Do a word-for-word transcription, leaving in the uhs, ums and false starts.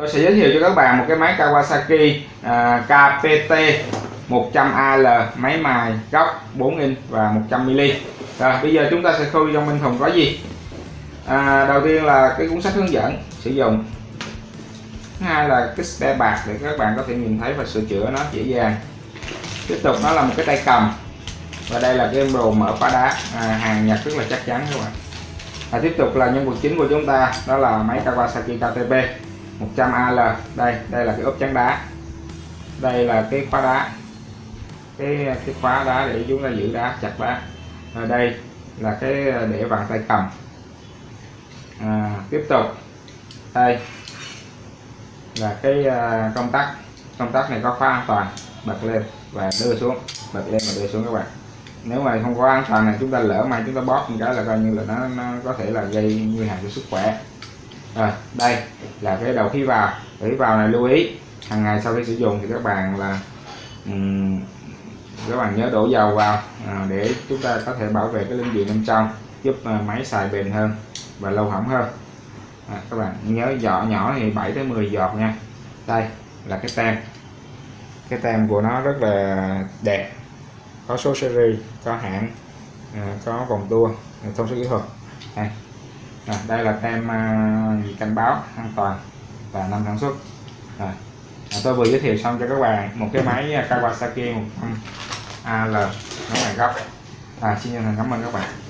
Tôi sẽ giới thiệu cho các bạn một cái máy Kawasaki à, K P T một trăm A L, máy mài góc bốn inch và một trăm mi-li-mét. Rồi bây giờ chúng ta sẽ khui trong bên thùng có gì. À, đầu tiên là cái cuốn sách hướng dẫn sử dụng, thứ hai là cái spare bạc để các bạn có thể nhìn thấy và sửa chữa nó dễ dàng. Tiếp tục nó là một cái tay cầm, và đây là cái đồ mở phá đá, à, hàng Nhật rất là chắc chắn các bạn. À, tiếp tục là nhân vật chính của chúng ta, đó là máy Kawasaki K P T một trăm A L. Đây, đây là cái ốp chắn đá, đây là cái khóa đá, cái cái khóa đá để chúng ta giữ đá, chặt đá. Ở đây là cái để vặn tay cầm. À, tiếp tục đây là cái công tắc, công tắc này có khóa an toàn, bật lên và đưa xuống, bật lên và đưa xuống các bạn. Nếu mà không có an toàn này, chúng ta lỡ may chúng ta bóp một cái là coi như là nó, nó có thể là gây nguy hại cho sức khỏe. Rồi đây là cái đầu khí vào, khí vào này lưu ý hàng ngày sau khi sử dụng thì các bạn là um, các bạn nhớ đổ dầu vào à, để chúng ta có thể bảo vệ cái linh kiện bên trong, giúp uh, máy xài bền hơn và lâu hỏng hơn. À, các bạn nhớ giọt nhỏ thì bảy tới mười giọt nha. Đây là cái tem, cái tem của nó rất là đẹp, có số series, có hãng, à, có vòng tua, thông số kỹ thuật. Đây, à, đây là tem à, gì cảnh báo an toàn và năm sản xuất. À, tôi vừa giới thiệu xong cho các bạn một cái máy Kawasaki một trăm A L máy góc. À, xin chân thành cảm ơn các bạn.